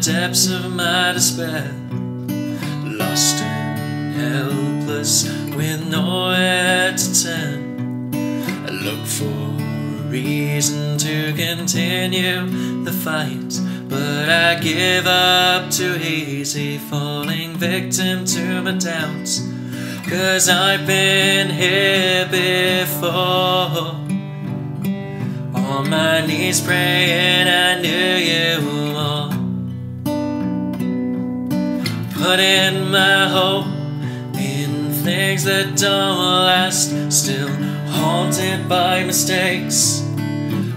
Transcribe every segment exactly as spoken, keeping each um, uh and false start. depths of my despair, lost and helpless with nowhere to turn. I look for a reason to continue the fight, but I give up too easy, falling victim to my doubts. 'Cause I've been here before, on my knees praying I knew you all, putting my hope in things that don't last, still haunted by mistakes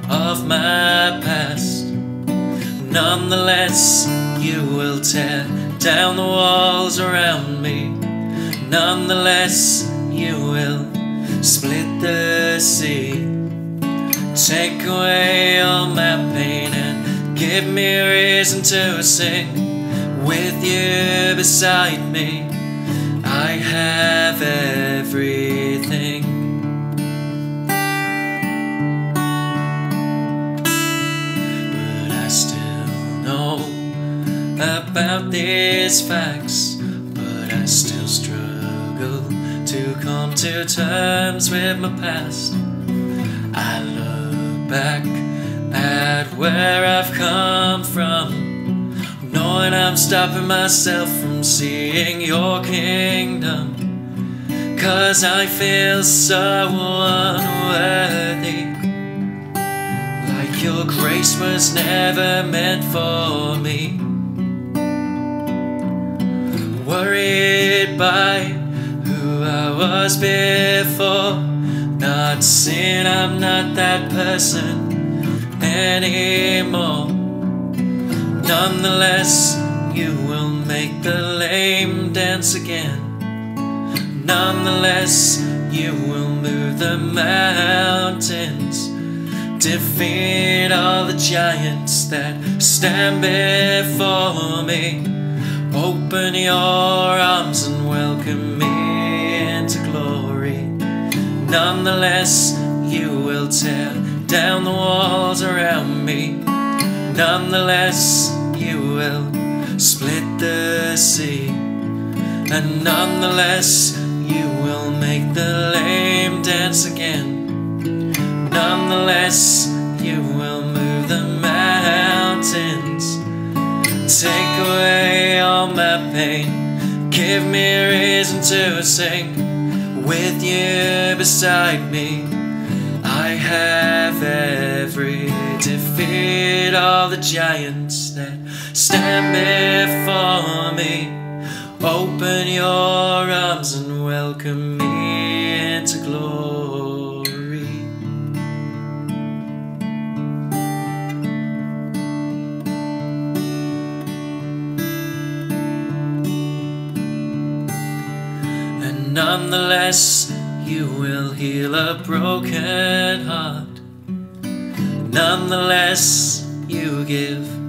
of my past. Nonetheless, you will tear down the walls around me. Nonetheless, you will split the sea. Take away all my pain and give me a reason to sing. With you beside me, I have everything. But I still know about these facts, but I still struggle to come to terms with my past. I look back at where I've come from, knowing I'm stopping myself from seeing your kingdom. 'Cause I feel so unworthy, like your grace was never meant for me. Worried by who I was before, not seeing I'm not that person anymore. Nonetheless, you will make the lame dance again. Nonetheless, you will move the mountains, defeat all the giants that stand before me. Open your arms and welcome me into glory. Nonetheless, you will tear down the walls around me. Nonetheless, you will split the sea. And nonetheless, you will make the lame dance again. Nonetheless, you will move the mountains, take away all my pain, give me a reason to sing. With you beside me, I have every defeat all the giants that stand before me. Open your arms and welcome me into glory. And nonetheless, you will heal a broken heart. Nonetheless, you give